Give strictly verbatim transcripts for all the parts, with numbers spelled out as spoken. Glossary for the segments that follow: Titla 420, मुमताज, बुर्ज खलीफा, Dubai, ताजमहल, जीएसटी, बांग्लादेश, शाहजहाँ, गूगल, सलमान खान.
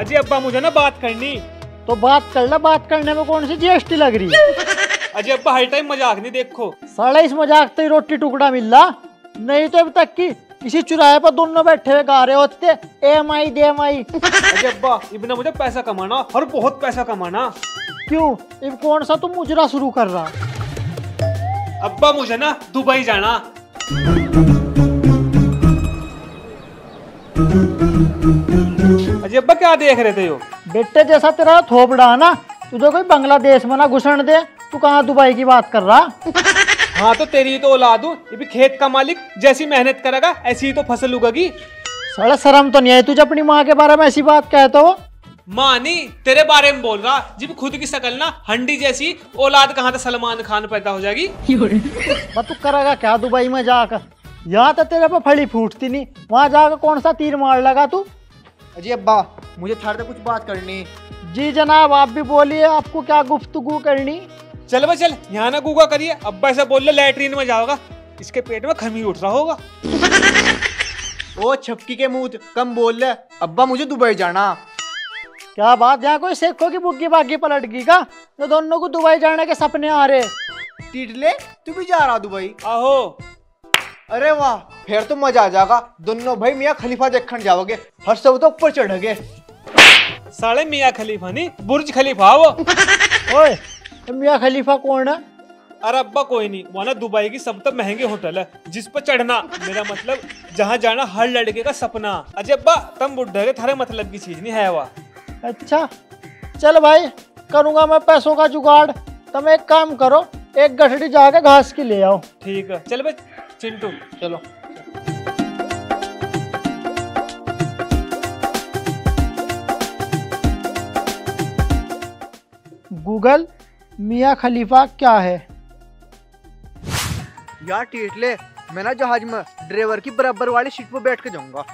अजी अब्बा मुझे ना बात करनी। तो बात कर ला, बात करने में कौन सी जीएसटी लग रही है? अजी अब्बा हर टाइम मजाक नहीं, देखो साढ़े इस मजाक तो रोटी टुकड़ा मिल रहा, नहीं तो अब तक की किसी चुराहे पर दोनों बैठे हुए गा रहे होते एम आई दे एम आई। अजी अब्बा इबना मुझे पैसा कमाना और बहुत पैसा कमाना। क्यों इब कौन सा तुम मुजरा शुरू कर रहा? अब्बा मुझे ना दुबई जाना। अजी अब्बा क्या देख रहे थे यो? बेटे जैसा तेरा थोपड़ा ना, तुझे कोई बांग्लादेश में ना घुसन दे, तू कहाँ दुबई की बात कर रहा? हाँ तो तेरी तो औलाद हूँ, ये भी खेत का मालिक, जैसी मेहनत करेगा ऐसी ही तो फसल उगेगी। साला शर्म तो नहीं आई तुझे अपनी माँ के बारे में ऐसी बात कहता हो? माँ नहीं तेरे बारे में बोल रहा, जब खुद की शकल ना हंडी जैसी, औलाद कहाँ से सलमान खान पैदा हो जाएगी? तू करेगा क्या दुबई में जाकर? यहाँ तो तेरे पे फली फूटती नहीं, वहाँ जाकर कौन सा तीर मार लगा तू? अजी अब्बा मुझे थारे से कुछ बात करनी। जी जनाब आप भी बोलिए, आपको क्या गुफ्तगू करनी? चल भाई चल, यहाँ ना गूगा करिए, अब्बा से बोल ले लेटरिन में जाओगा, इसके पेट में खमी उठ रहा होगा। ओ छपकी के मुँह, कम बोल ले, अब्बा मुझे दुबई जाना। क्या बात, यहाँ कोई सेखों की बुग्गी बागी पलट गई का, तो दोनों को दुबई जाने के सपने आ रहे? टिटले तू भी जा रहा दुबई? आहो। अरे वाह, फिर तो मजा आ जाएगा, दोनों भाई मियाँ खलीफा देखने जाओगे, हर सब तो ऊपर चढ़ोगे। साले मियाँ खलीफा नहीं, बुर्ज खलीफा वो। ओए मियाँ खलीफा कौन है? अरे अब्बा कोई नहीं, वो ना दुबई की सबसे महंगे होटल है जिस पर चढ़ना, मेरा मतलब जहाँ जाना हर लड़के का सपना। अजी अब्बा तुम बुढ़े, थारे मतलब की चीज नहीं है वह। अच्छा चल भाई, करूँगा मैं पैसों का जुगाड़, तुम एक काम करो एक गठड़ी जाके घास की ले आओ। ठीक है चल भाई चिंटू, चलो। गूगल मियाँ खलीफा क्या है? यार टीटले, मैं ना जहाज में ड्राइवर की बराबर वाली सीट पर बैठ के जाऊंगा।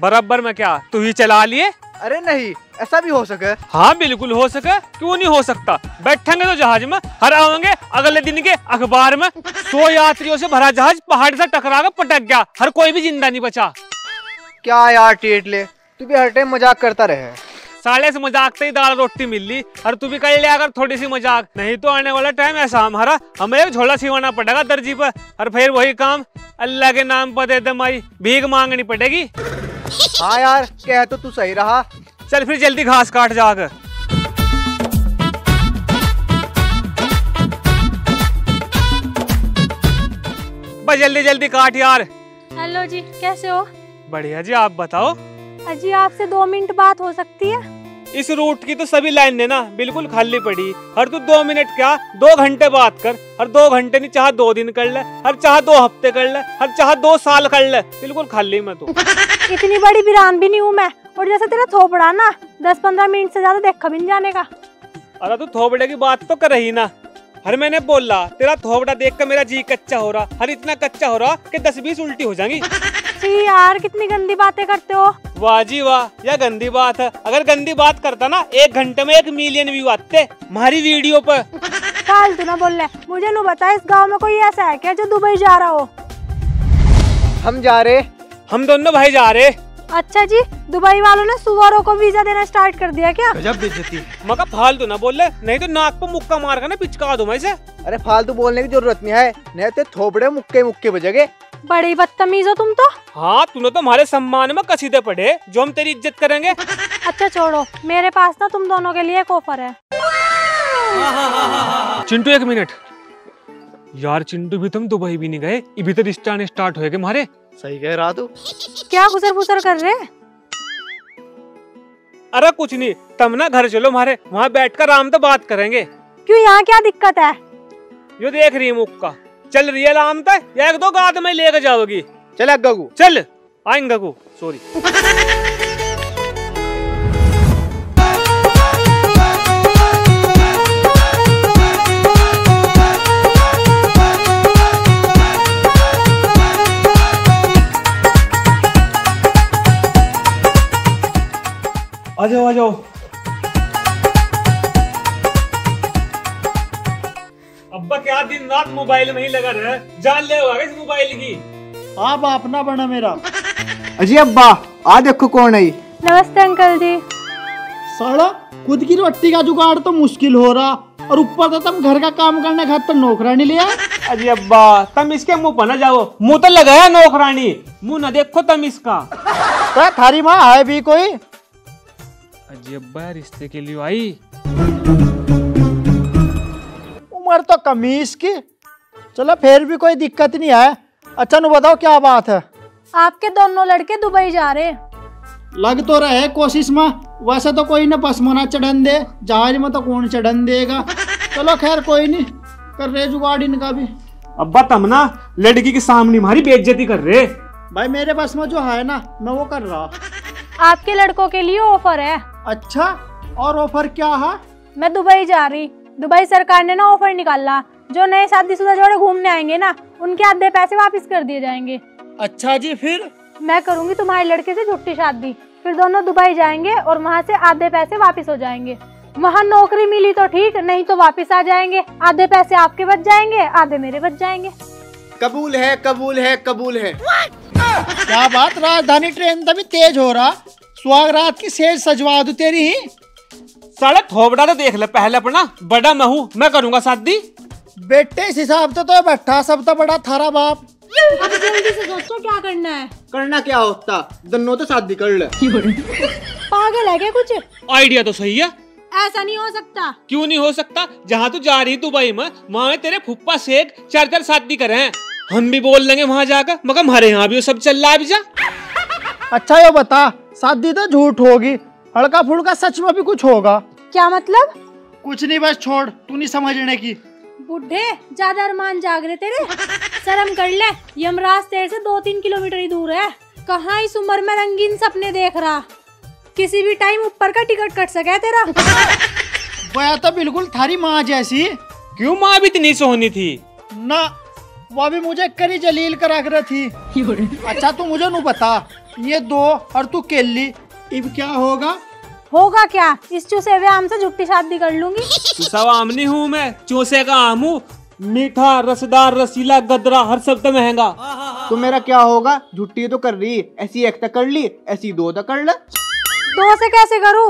बराबर में क्या तू ही चला लिए? अरे नहीं, ऐसा भी हो सके? हाँ बिल्कुल हो सके, क्यों नहीं हो सकता। बैठेंगे तो जहाज में, हर आएंगे अगले दिन के अखबार में, सौ यात्रियों से भरा जहाज पहाड़ से टकराकर पटक गया, हर कोई भी जिंदा नहीं बचा। क्या यार टेटले, तू भी हर टाइम मजाक करता रहे। साले से मजाक से ही दाल रोटी मिल ली, और तू भी कर लिया अगर थोड़ी सी मजाक, नहीं तो आने वाला टाइम ऐसा हमारा, हमें एक झोला सीवाना पड़ेगा दर्जी पर, और फिर वही काम अल्लाह के नाम पर दे दे माई, भीख मांगनी पड़ेगी। हाँ यार कह तो तू सही रहा, चल फिर जल्दी घास काट जाकर। बस जल्दी जल्दी काट यार। हेलो जी, कैसे हो? बढ़िया जी, आप बताओ। अजी आपसे दो मिनट बात हो सकती है? इस रूट की तो सभी लाइन ने ना बिल्कुल खाली पड़ी, हर तू दो मिनट क्या दो घंटे बात कर, हर दो घंटे नहीं चाहे दो दिन कर ले, हर चाहे दो हफ्ते कर ले, हर चाहे दो साल कर ले, बिल्कुल खाली मैं तो। इतनी बड़ी वीरान भी नहीं हूँ मैं, और जैसे तेरा थोपड़ा ना दस पंद्रह मिनट से ज्यादा देखा भी नहीं जाने का। अरे तू थोपड़े की बात तो कर रही ना, हर मैंने बोला तेरा थोपड़ा देख कर मेरा जी कच्चा हो रहा, हर इतना कच्चा हो रहा कि दस बीस उल्टी हो जाएंगी। जी यार कितनी गंदी बातें करते हो। वाह जी वाह, यह गंदी बात है, अगर गंदी बात करता ना एक घंटे में एक मिलियन व्यू आते हमारी वीडियो पर। फालतू ना बोल, मुझे नु बता इस गाँव में कोई ऐसा है क्या जो दुबई जा रहा हो? हम जा रहे, हम दोनों भाई जा रहे। अच्छा जी, दुबई वालों ने सुअरों को वीजा देना स्टार्ट कर दिया क्या? गजब बेइज्जती। मगर फालतू ना बोल ले, नहीं तो नाक पर मुक्का मार कर ना पिचका दूं मैं इसे। अरे फालतू बोलने की जरूरत नहीं है, नहीं तो थोपड़े मुक्के मुक्के बजेंगे। बड़े बदतमीज हो तुम तो। हाँ तूने तो हमारे सम्मान में कसीदे पढ़े जो हम तेरी इज्जत करेंगे। अच्छा छोड़ो, मेरे पास ना तुम दोनों के लिए एक ऑफर है। चिंटू एक मिनट यार, चिंटू भी तुम दुबई भी नहीं गए, अभी तो रिश्ता ने स्टार्ट हुए तुम्हारे। सही कह रहा तू। क्या गुजर गुजर कर रहे? अरे कुछ नहीं, तुम ना घर चलो हमारे, वहाँ बैठकर आराम से बात करेंगे। क्यों यहाँ क्या दिक्कत है? यो देख रही मुक्का चल रही है आराम से, या एक दो गाद में लेकर जाओगी। चल गगू चल, आएंगे गगू सॉरी। आ जाओ आ जाओ अब्बा, क्या दिन रात मोबाइल में ही लगा रहा है, जान ले होगा इस मोबाइल की। हाँ बाप ना बना मेरा। अजी अब्बा आ देखो कौन आई। नमस्ते अंकल जी। साला खुद की रोटी का जुगाड़ तो मुश्किल हो रहा, और ऊपर से तुम घर का काम करने खातर नौकरानी लिया। अरे अब्बा तुम इसके मुंह पर न जाओ, मुंह तो लगाया नौकरानी, मुंह न देखो तुम इसका। क्या थारी माँ है भी कोई? अरे अब्बा रिश्ते के लिए आई, उम्र तो कम ही इसकी, चलो फिर भी कोई दिक्कत नहीं है। अच्छा न बताओ क्या बात है? आपके दोनों लड़के दुबई जा रहे हैं। लग तो रहे कोशिश में, वैसे तो कोई ना बस मना चढ़न दे, जहाज में तो कौन चढ़न देगा। चलो खैर कोई नहीं, कर रहे जुगाड़ इनका भी। अब्बा तुम ना लड़की के सामने हमारी बेइज्जती कर रहे। भाई मेरे बस में जो है ना मैं वो कर रहा। आपके लड़कों के लिए ऑफर है। अच्छा और ऑफर क्या है? मैं दुबई जा रही, दुबई सरकार ने ना ऑफर निकाला, जो नए शादीशुदा जोड़े घूमने आएंगे ना उनके आधे पैसे वापस कर दिए जाएंगे। अच्छा जी, फिर मैं करूंगी तुम्हारे लड़के से झूठी शादी, फिर दोनों दुबई जाएंगे और वहाँ से आधे पैसे वापस हो जाएंगे। वहाँ नौकरी मिली तो ठीक, नहीं तो वापस आ जाएंगे, आधे पैसे आपके बच जाएंगे, आधे मेरे बच जाएंगे। कबूल है, कबूल है, कबूल है। क्या बात, राजधानी ट्रेन तभी तेज हो रहा। स्वागरात की सेज सजवा दू तेरी ही। साला थोबड़ा तो देख ले पहले अपना, बड़ा मैं हूँ, मैं करूँगा शादी। बेटे इस हिसाब से तो बैठा सब तो बड़ा थारा बाप। अब जल्दी से सोचो क्या करना है। करना क्या होता, दोनों तो शादी कर ले। पागल है क्या? कुछ आइडिया तो सही है। ऐसा नहीं हो सकता। क्यों नहीं हो सकता? जहाँ तू जा रही दुबई में, वहाँ तेरे फुप्पा शेख चार चार शादी करे हैं। हम भी बोल लेंगे वहाँ जाकर, मगर हमारे यहाँ भी वो सब चल रहा है जा। अच्छा ये बता, शादी तो झूठ होगी, हड़का फुड़का सच में भी कुछ होगा? क्या मतलब? कुछ नहीं, बस छोड़, तू नहीं समझने की। बुढ़े ज्यादा अरमान जाग रहे तेरे, शर्म कर ले। यमराज तेरे से दो तीन किलोमीटर ही दूर है, कहाँ इस उम्र में रंगीन सपने देख रहा, किसी भी टाइम ऊपर का टिकट कट सके तेरा। वह तो बिल्कुल थारी माँ जैसी। क्यों माँ भी इतनी सोहनी थी ना, वह भी मुझे करी जलील करा कर थी। अच्छा तू मुझे नहीं पता, ये दो और तू केली, इब क्या होगा? होगा क्या, इस चूसे हुए आम से झुट्टी शादी कर लूंगी। सब आम नहीं हूँ मैं, चूसे का आम हूँ, मीठा रसदार रसीला गदरा, हर सब तो महंगा। तो मेरा क्या होगा? झुट्टी तो कर रही, ऐसी एक तक कर ली, ऐसी दो तक कर ले। दो से कैसे करूँ?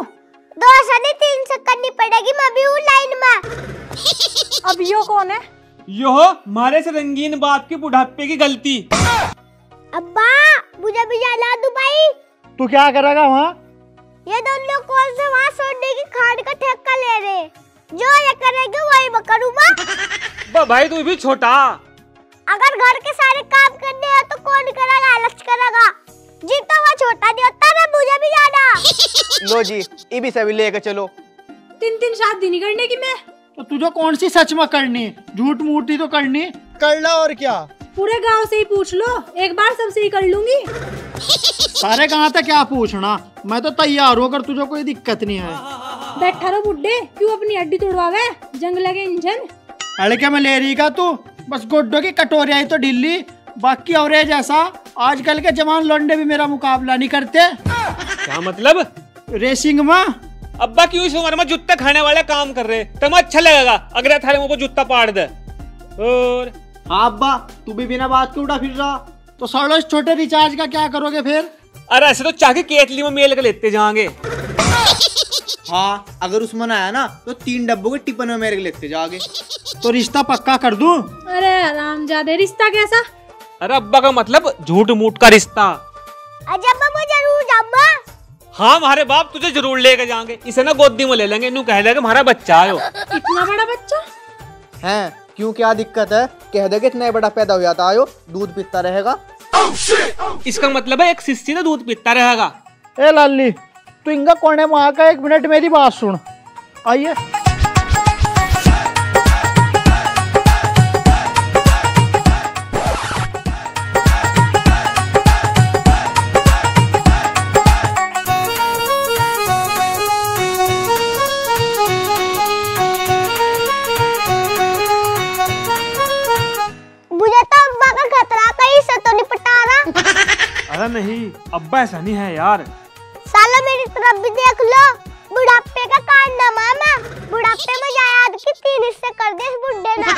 दो से नहीं तीन से करनी पड़ेगी, मैं भी हूँ लाइन में। अब यो कौन है? यो हमारे से रंगीन बाप की बुढ़ापे की गलती। अब्बा मुझे भी जाना दुबई। तू क्या करेगा वहाँ? ये दोनों कौन से वहाँ सोने की खाड़ का ठेका ले रहे, जो ये करेंगे वही मैं करूँगा। भाई तू भी छोटा, अगर घर के सारे काम करने हैं तो कौन करा लालच करेगा, जीता हुआ छोटा नहीं होता ना। मुझे भी जाना। लो जी ये भी सभी लेके चलो। तीन तीन शादी नहीं करने की मैं। तो तुझे कौन सी सच में करनी, झूठ मूठी तो करनी कर ला। और क्या, पूरे गाँव से ही पूछ लो, एक बार सबसे ही कर लूंगी। सारे गाँव तक क्या पूछना, मैं तो तैयार हूँ, अगर तुझे कोई दिक्कत नहीं है। बैठा रहो बुड्ढे, क्यों अपनी हड्डी तोड़वावे, जंग लगे इंजन। हड़के में ले रही का तू, बस गोड्डो की कटोरिया ही तो ढीली, बाकी और जैसा आजकल के जवान लौंडे भी मेरा मुकाबला नहीं करते। क्या मतलब? रेसिंग में। अब्बा क्यों इस उम्र में जूता खाने वाला काम कर रहे, तुम्हें अच्छा लगेगा अगर थारे मुँह को जूता पाड़ दे। और अब्बा तू भी बिना बात के उड़ा फिर रहा, तो साढ़ो इस छोटे रिचार्ज का क्या करोगे फिर? अरे ऐसे तो चाहे केतली में मेल कर लेते जाएंगे। हाँ अगर उसमें ना आया ना तो तीन डब्बों के टिपन में मेरे लेते जाओगे। तो रिश्ता पक्का कर दूं? अरे हरामजादे रिश्ता कैसा? अरे अब्बा का मतलब झूठ मूठ का रिश्ता। अजब मैं जरूर जाऊंगा। हाँ हमारे बाप तुझे जरूर लेके जाएंगे, इसे ना गोदी में ले लेंगे, इन्हें कह देंगे हमारा बच्चा आयो। इतना बड़ा बच्चा है क्यों, क्या दिक्कत है? कह देंगे इतना बड़ा पैदा हो जाता आयो, दूध पीता रहेगा। इसका मतलब है एक सिस्सी ना दूध पीता रहेगा। ए लाली तू इंगा कोने में आकर एक मिनट मेरी बात सुन। आइए नहीं अब्बा ऐसा नहीं है यार। साला मेरी तरफ भी देख लो, बुढ़ापे का कारनामा है मैं, बुढ़ापे में जायदाद की तीन हिस्से कर दे इस बुड्ढे ना।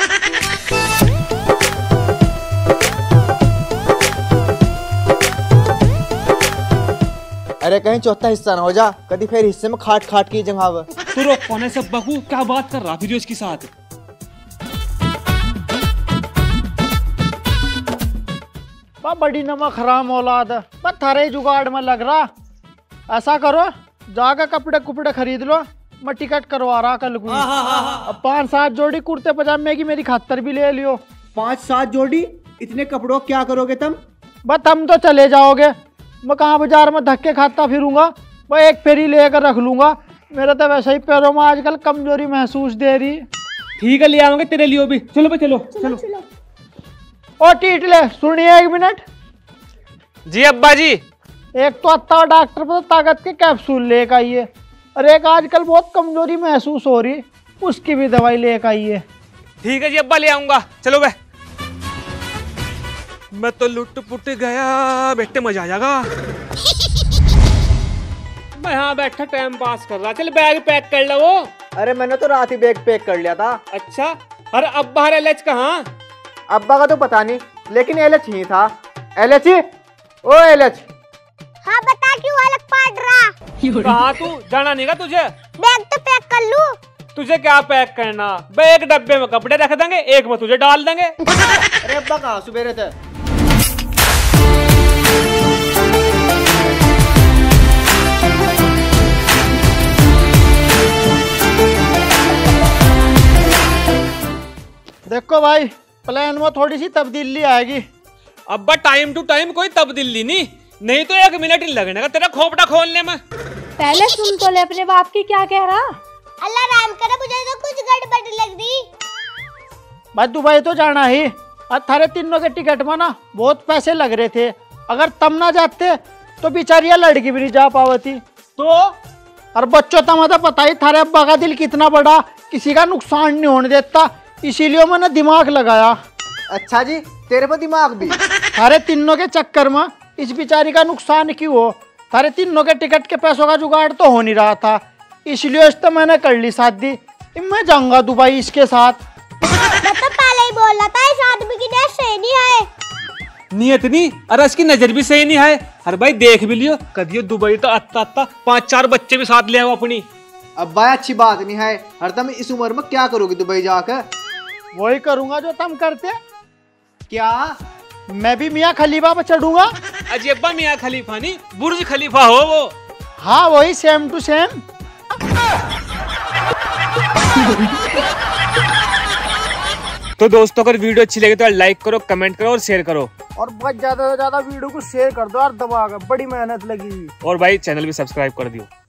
अरे कहीं चौथा हिस्सा ना हो जा, कभी फिर हिस्से में खाट खाट की जंगाव। तू रो कोने से बकू, क्या बात कर रहा फिर उसके साथ। बड़ी नमक हराम औलाद, बस थारे जुगाड़ में लग रहा। ऐसा करो जाकर कपड़े कुपड़े खरीद लो, मैं टिकट करवा रहा कल को। पाँच सात जोड़ी कुर्ते पजामे की मेरी खातर भी ले लियो। पाँच सात जोड़ी, इतने कपड़ों क्या करोगे तुम? बस तुम तो चले जाओगे, मैं कहाँ बाजार में धक्के खाता फिरूंगा। बस एक फेरी लेकर रख लूंगा, मेरे तो वैसे ही पैरों में आजकल कमजोरी महसूस दे रही। ठीक है, ले आऊंगे तेरे लिए भी। चलो भाई चलो चलो। ओ टीटले सुनिए एक मिनट। जी अब्बा जी। एक तो अत्ता डॉक्टर पर ताकत के कैप्सूल लेकर आइए, और एक आजकल बहुत कमजोरी महसूस हो रही उसकी भी दवाई लेकर आइए। ठीक है जी अब्बा, ले आऊंगा। चलो बे, मैं तो लुट पुट गया बेटे, मजा आ जाएगा। मैं यहाँ बैठा टाइम पास कर रहा। चल बैग पैक कर लो। अरे मैंने तो रात ही बैग पैक कर लिया था। अच्छा, अरे अब्बा एलएच कहाँ? अब्बा का तो पता नहीं, लेकिन एलएच ही था। एलएच, ओ एलएच। हाँ बता, क्यों अलग पाट रहा? कहा तू जाना नहीं का तुझे? बैग तो पैक कर लूं। तुझे क्या पैक करना, बैग डब्बे में कपड़े रख देंगे, एक में तुझे डाल देंगे। अरे अब्बा कहा सुबेरे थे। देखो भाई, प्लान में थोड़ी सी तब्दीली आएगी। अब्बा टाइम टू टाइम कोई तब्दीली नहीं, नहीं तो एक मिनट ही लगने का तेरा खोपड़ा खोलने में। पहले सुन तो ले अपने बाप की क्या कह रहा। अल्लाह राम करे, मुझे तो कुछ गड़बड़ लग रही। भाई दुबई तो जाना ही, और थारे तीनों के टिकट में ना बहुत पैसे लग रहे थे। अगर तम ना जाते तो बेचारिया लड़की भी नहीं जा पावती। तो और बच्चों तमा तो पता ही थारे अब्बा का दिल कितना बड़ा, किसी का नुकसान नहीं होने देता, इसीलिए मैंने दिमाग लगाया। अच्छा जी, तेरे पर दिमाग भी? थारे तीनों के चक्कर में इस बेचारी का नुकसान क्यों हो? थारे तीनों के टिकट के पैसों का जुगाड़ तो हो नहीं रहा था, इसलिए तो मैंने कर ली शादी। मैं जाऊंगा दुबई इसके साथ। मतलब पहले ही बोल रहा था, इस आदमी की नियत सही नहीं है। नियत नहीं, अरे इसकी नजर भी सही नहीं है। अरे भाई देख भी लियो, कदियो दुबई तो आता आता पाँच चार बच्चे भी साथ ले आओ अपनी। अब भाई अच्छी बात नहीं है, हरदम इस उम्र में क्या करोगे दुबई जाकर? वही करूंगा जो तुम करते। क्या मैं भी मियाँ खलीफा पर चढ़ूंगा? अजीबा मियाँ खलीफा नहीं, बुर्ज खलीफा हो वो। हाँ वही, सेम टू सेम। तो दोस्तों अगर वीडियो अच्छी लगे तो लाइक करो, कमेंट करो और शेयर करो। और बहुत ज्यादा से ज्यादा वीडियो को शेयर कर दो यार दबा कर, बड़ी मेहनत लगी। और भाई चैनल भी सब्सक्राइब कर दियो।